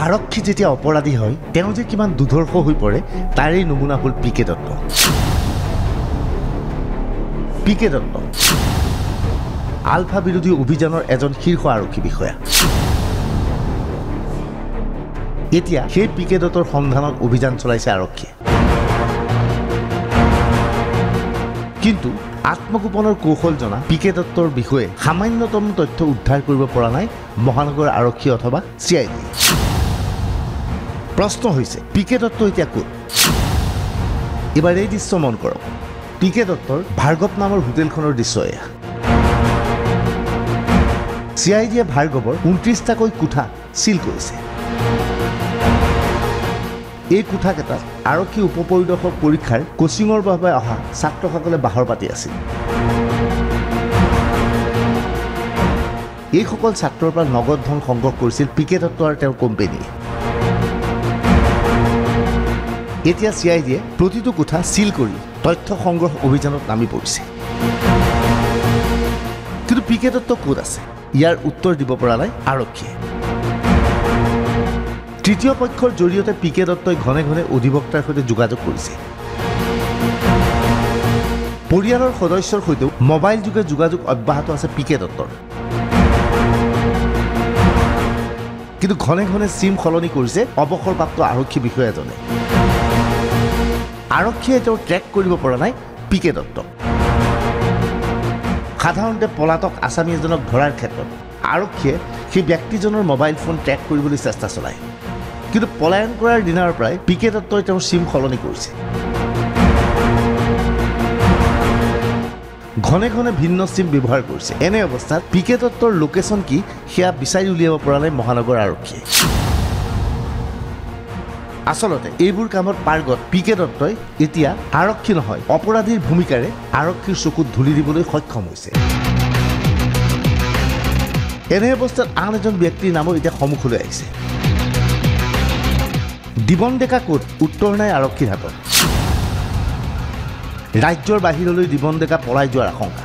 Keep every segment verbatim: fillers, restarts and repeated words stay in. आरक्षी जेतिया अपराधी हय तेनु जे किमान दुर्धर्ष होई पड़े तारई नमुना हल पीके दत्त। पीके दत्त आल्फा विरोधी अभियानर एजन शीर्ष आरक्षी विषया। एतिया सेई पीके दत्तर सन्धानत अभियान चलाइछे आरक्षीये, किन्तु आत्मगोपनर कौशल जना पीके दत्तर विषय सामान्यतम तथ्य उद्धार करिब परा नाई महानगर आरक्षी अथवा सीआईडी। प्रश्न হৈছে पीके दत्त এতিয়া ক'ত? এবাৰ এই দৃশ্য মন কৰক। पीके दत्तर भार्गव नाমৰ হোটেলখনৰ দৃশ্য এয়া। सीआईडीয়ে भार्गवर ঊনত্ৰিশটাকৈ কোঠা সিল কৰিছে। এই কোঠা কেটা আৰক্ষী উপপৰিদৰ্শক পৰীক্ষাৰ কোচিঙৰ বাবে অহা ছাত্ৰসকলে বাহৰ পাতি আছিল। এই সকল ছাত্ৰৰ পৰা নগদ ধন সংগ্ৰহ কৰিছিল পীকে দত্ত আৰু তেওঁৰ কোম্পানীয়ে। এতিয়া সিআইডিয়ে প্ৰতিটো কোঠা সিল কৰি তথ্য সংগ্ৰহ অভিযানত নামি পৰিছে। কিন্তু পীকে দত্ত ক'ত আছে ইয়াৰ উত্তৰ দিব পৰা নাই আৰক্ষীয়ে। तृतीय पक्षर जरिए पीके दत्त घने घने अधिवक्तार सहित जोगाजोग करिछे। परियालर सदस्यर सहित मोबाइल जोगे जोगाजोग अब्याहत आछे पीके दत्तर, किन्तु घने घने सीम सलनी करिछे अवसरप्राप्त आरक्षी विषयाजने। आरक्षीये तेओ ट्रेक करिब परा नाई पीके दत्त। साधारणते पलातक आसामी एजनक धरार क्षेत्र आरक्षीये सेई व्यक्तिजনৰ मोबाइल फोन ट्रेक কৰিবলৈ চেষ্टा চলায়, किन्तु पलायन करार दिनार प्राय पीके दत्तই তেওঁৰ सीम सलनी কৰিছে। घने घने भिन्न सीम व्यवहार কৰিছে। एने अवस्थात पीके दत्तर लोकेशन की সেয়া বিচাৰি উলিয়াব পৰা নাই মহানগৰ আৰক্ষীয়ে। आसलते এইবোৰ কামৰ পাৰ্গত पीके দত্তই এতিয়া আৰক্ষী নহয় অপৰাধীৰ ভূমিকাৰে আৰক্ষীৰ চকুত ধুলি দিবলৈ সক্ষম হৈছে। এনে অৱস্থাত আন এজন ব্যক্তিৰ নামো এতিয়া সন্মুখলৈ আহিছে। দিবন ডেকা ক'ত? উত্তৰ নাই আৰক্ষীৰ হাতত। ৰাজ্যৰ বাহিৰলৈ দিবন ডেকা পলাই যোৱাৰ আশংকা।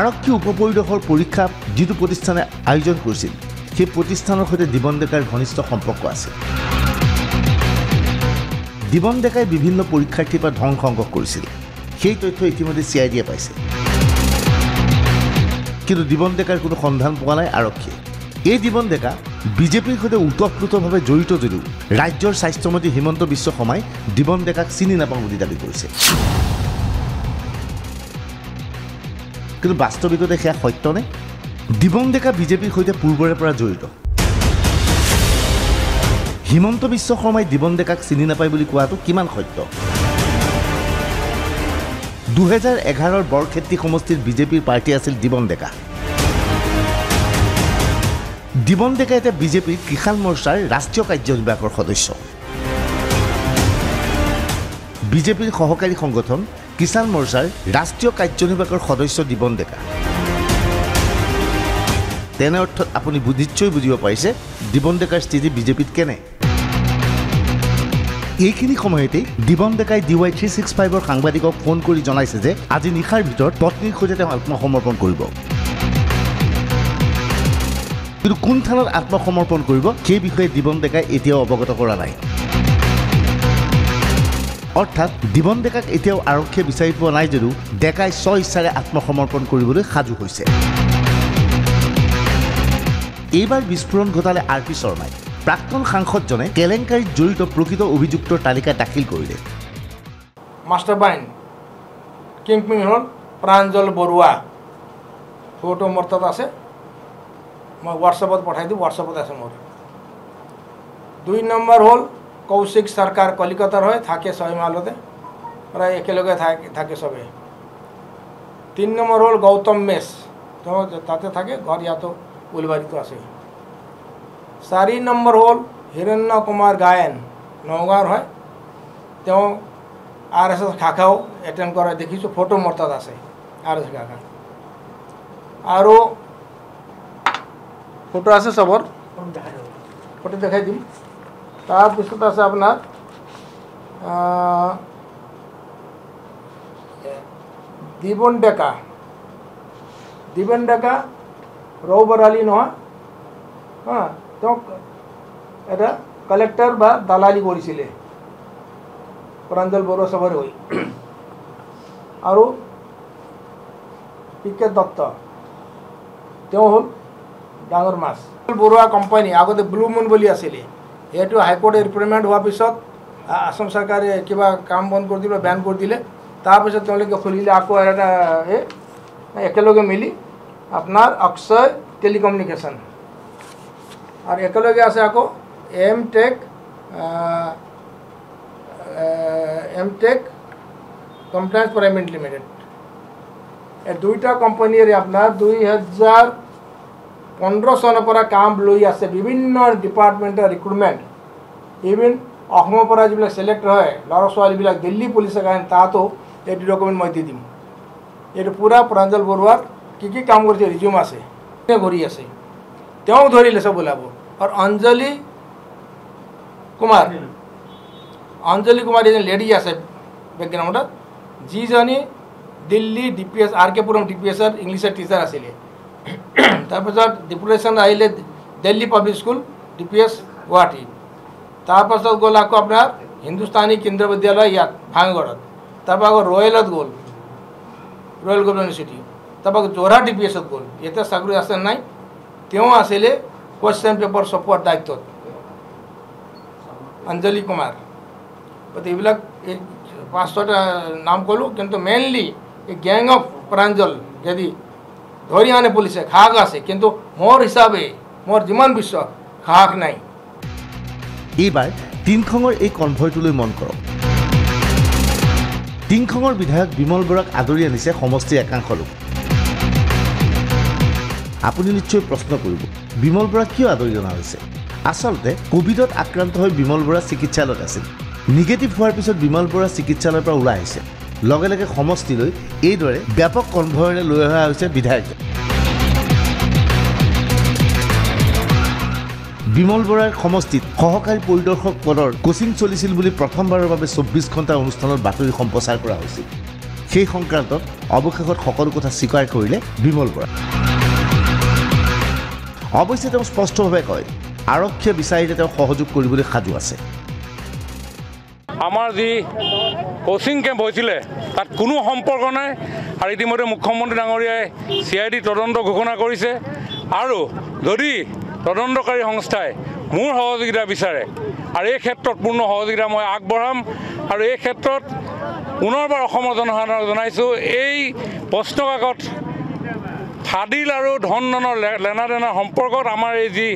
আৰক্ষী উপপৰিদৰ্শকৰ পৰীক্ষা যিটো প্ৰতিষ্ঠানে আয়োজন কৰিছিল সেই প্ৰতিষ্ঠানৰ সৈতে দিবন ডেকাৰ ঘনিষ্ঠ সম্পৰ্ক আছে। দিবন ডেকাই বিভিন্ন পৰীক্ষাৰ্থীৰ পৰা ধন সংগ্ৰহ কৰিছিল, সেই তথ্য ইতিমধ্যে সিআইডিয়ে পাইছে, কিন্তু দিবন ডেকাৰ কোনো সন্ধান পোৱা নাই আৰক্ষীয়ে। এই দিবন ডেকা বিজেপিৰ সৈতে উতপ্ৰোতভাৱে জড়িত যদিও ৰাজ্যৰ স্বাস্থ্যমন্ত্ৰী হিমন্ত বিশ্ব শৰ্মাই দিবন ডেকাক চিনি নাপাওঁ বুলি দাবী কৰিছে, কিন্তু বাস্তৱিকতে সেয়া সত্যনে? দিবন ডেকা বিজেপিৰ সৈতে পূৰ্বৰে পৰা জড়িত। হিমন্ত বিশ্ব শৰ্মাই দিবন ডেকাক চিনি নাপায় বুলি কোৱাটো কিমান সত্য? দুহেজাৰ এঘাৰৰ বৰক্ষেত্ৰী সমষ্টিৰ বিজেপিৰ পাৰ্টি আছিল দিবন ডেকা। দিবন ডেকা এটা বিজেপিৰ কিষাণ মৰ্চাৰ ৰাষ্ট্ৰীয় কাৰ্যনিৰ্বাহকৰ সদস্য। বিজেপিৰ সহকাৰী সংগঠন কিষাণ মৰ্চাৰ ৰাষ্ট্ৰীয় কাৰ্যনিৰ্বাহকৰ সদস্য দিবন ডেকা। তেনে অৰ্থত আপুনি নিশ্চয় বুজিব পাৰিছে দিবন ডেকাৰ স্থিতি বিজেপিত কেনে। এইখিনি সময়তে দিবন ডেকাই ডিৱাই থ্ৰী ছিক্স ফাইভৰ সাংবাদিকক ফোন কৰি জনাইছে যে আজি নিশাৰ ভিতৰত পত্নীৰ সৈতে তেওঁ আত্মসমৰ্পণ কৰিব, কিন্তু কোন থানাত আত্মসমৰ্পণ কৰিব সেই বিষয়ে দিবন ডেকাই এতিয়াও অৱগত কৰা নাই। অৰ্থাৎ দিবন ডেকাক এতিয়াও আৰক্ষীয়ে বিচাৰি পোৱা নাই যদিও ডেকাই স্ব ইচ্ছাৰে আত্মসমৰ্পণ কৰিবলৈ সাজু হৈছে। এইবাৰ বিস্ফোৰণ ঘটালে আৰ পি শৰ্মাই। প্ৰাক্তন সাংসদজনে কেলেংকাৰীত জড়িত প্ৰকৃত অভিযুক্তৰ তালিকা দাখিল কৰিলে। মাষ্টাৰমাইণ্ড কিংপিং হ'ল প্ৰাঞ্জল বৰুৱা। ফটো মোৰ তাত আছে, मैं ह्वाट्सएपत पठाई दूँ, ह्वाट्सएपत आसे मोर। दुई नम्बर हल कौशिक सरकार कलिकतार है, थाके सबे मालते प्राय एकलगे थाके सबे। तीन नम्बर हल गौतम मेस, तो ताते थाके घर या तो उलबारी तो आसे। चारि नम्बर हल हिरण्य कुमार गायन, नगाँवर है, तो आर एस एस शाखाओ एटेम्ड कर देखीस, फोटो मोर तार आसे आर एस एस शाखा। और फोटो आसे सबोर फोटो देखाई दीम। तारपिछत आसे आपनार दिबन डेका। दिबन डेका रौबर आली नहा हाँ तो एटा कलेक्टर बा दालाली कोरिसिले प्रांजल बरो सबर होई आरो पिके दत्त तेओ हल डांगर मास बरुआ कम्पानी आगते ब्लू मून बोली आसिले एटु हाईकोर्ट रिप्रेमेंट हुआ पिছত आसाम सरकार क्या काम बंद कर दिले बैन कर दिले तारपिছত खुलिले आको एटा ए एकलगे मिली अपनार अक्षय टेलिकम्युनिकेशन और एकलगे आसे आको M tech M tech compliance private limited ए दुईटा कम्पानी अपनार दुई हजार पंद्रह सन पर काम लई आसे विभिन्न डिपार्टमेंटर रिक्रुटमेंट इवन अहमर जो सिलेक्ट है लड़ा छालीबी दिल्ली पुलिस कारण तो ये डकुमेंट मैं दी दीम ये पूरा प्रांजल बरुवार की की काम कर रिज्यूम आसे घूरी आसे धरले सब बोला और अंजलि कुमार अंजलि कुमार ये लेडी आसे बैकग्राउंड जीजनी Delhi D P S R K Puram D P एसर इंग्लिश टीचर आसिले तार डिपुटेशन आइले Delhi public school D P S Guwahati तार पास गल आको अपना हिंदुस्तानी केंद्रीय विद्यालय इतना भांगगढ़ तब आगे रॉयलत गोल रॉयल गोल्ड यूनिवर्सिटी तब आगे जोरहाट डी पी एस गोल ये चाकरी आसे ना आसिले क्वेश्चन पेपर सपोर्ट दायित्व अंजलि कुमार गति ये पाँच छटा नाम कलो किंतु मेनली गैंग ऑफ प्रांजल यदि धरी आने पुलिस खाक आसे किंतु मोर हिसाब मोर जिमान विश्वास खाक ना এইবাৰ টিংখঙৰ এই কনভয়টোলৈ মন কৰক। টিংখঙৰ বিধায়ক বিমল বৰাক আদৰি আনিছে সমষ্টি একাংশ লোক। আপুনি নিশ্চয় প্ৰশ্ন কৰিব বিমল বৰা কিয় আদৰি অনা হৈছে? আচলতে কোভিডত আক্ৰান্ত হৈ বিমল বৰা চিকিৎসালয়ত আছিল। নিগেটিভ হোৱাৰ পিছত বিমল বৰা চিকিৎসালয়ৰ পৰা ওলাই আহিছে। লগে লগে সমষ্টিলৈ এইদৰে ব্যাপক কনভয়ৰে লৈ অহা হৈছে বিধায়ক। বিমল বৰাৰ সমষ্টিত সহকাৰী পৰিদৰ্শক পদৰ কোচিং চলিছিল বুলি প্ৰথমবাৰৰ বাবে চৌব্বিছ ঘণ্টা অনুষ্ঠানৰ বাতৰি সম্প্ৰচাৰ কৰা হৈছিল। সেই সংক্ৰান্তত অৱশেষত সকলো কথা স্বীকাৰ কৰিলে বিমল বৰা। অৱশ্যে তেওঁ স্পষ্টভাৱে কয় আৰক্ষীয়ে বিচাৰিলে তেওঁ সহযোগ কৰিবলৈ সাজু আছে। আমাৰ যি কোচিং কেম্প হৈছিলে তাত কোনো সম্পৰ্ক নাই আৰু ইতিমধ্যে মুখ্যমন্ত্ৰী ডাঙৰীয়াই চি আই ডি তদন্ত ঘোষণা কৰিছে আৰু যদি তদন্তকাৰী সংস্থায় মোৰ সহযোগিতা বিচাৰে আৰু এই ক্ষেত্ৰত পূৰ্ণ সহযোগিতা মই আগবঢ়াম আৰু এই ক্ষেত্ৰত পুনৰবাৰ অসমৰ জনসাধাৰণক জনাইছোঁ এই প্ৰশ্নকাকত ফাদিল আৰু ধন ধনৰ লেনা দেনাৰ সম্পৰ্কত আমাৰ এই যি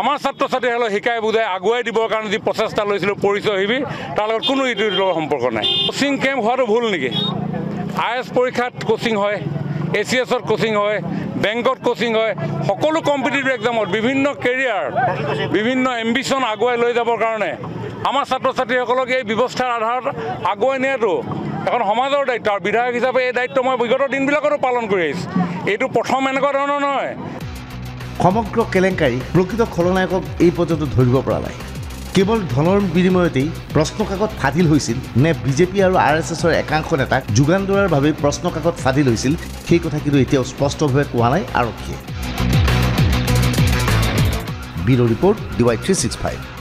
আমাৰ ছাত্ৰ ছাত্ৰীসকলক শিকাই বুজাই আগুৱাই দিবৰ কাৰণে যি প্ৰচেষ্টা লৈছিলোঁ পৰিচয় হিবি তাৰ লগত কোনো ইটো সিটোৰ সম্পৰ্ক নাই। কোচিং কেম্প হোৱাটো ভুল নেকি? আই এছ পৰীক্ষাত কোচিং হয়, এ চি এছত কোচিং হয়, বেংকত কোচিং হয়, সকলো কম্পিটিটিভ এক্সামত বিভিন্ন কেৰিয়াৰ বিভিন্ন এম্বিশ্যন আগুৱাই লৈ যাবৰ কাৰণে আমাৰ ছাত্ৰ ছাত্ৰীসকলক এই ব্যৱস্থাৰ আধাৰত আগুৱাই নিয়াটো এখন সমাজৰ দায়িত্ব আৰু বিধায়ক হিচাপে এই দায়িত্ব মই বিগত দিনবিলাকতো পালন কৰি আহিছোঁ। এইটো প্ৰথম এনেকুৱা ধৰণৰ নহয়। সমগ্ৰ কেলেংকাৰী প্ৰকৃত খলনায়কক এই পৰ্যন্ত ধৰিব পৰা নাই। কেৱল ধনৰ বিনিময়তেই প্ৰশ্নকাকত ফাদিল হৈছিল নে বিজেপি আৰু আৰ এছ এছৰ একাংশ নেতাক যোগান ধৰাৰ বাবে প্ৰশ্নকাকত ফাদিল হৈছিল সেই কথা কিন্তু এতিয়াও স্পষ্টভাৱে কোৱা নাই আৰক্ষীয়ে। Bureau' report D Y three six five.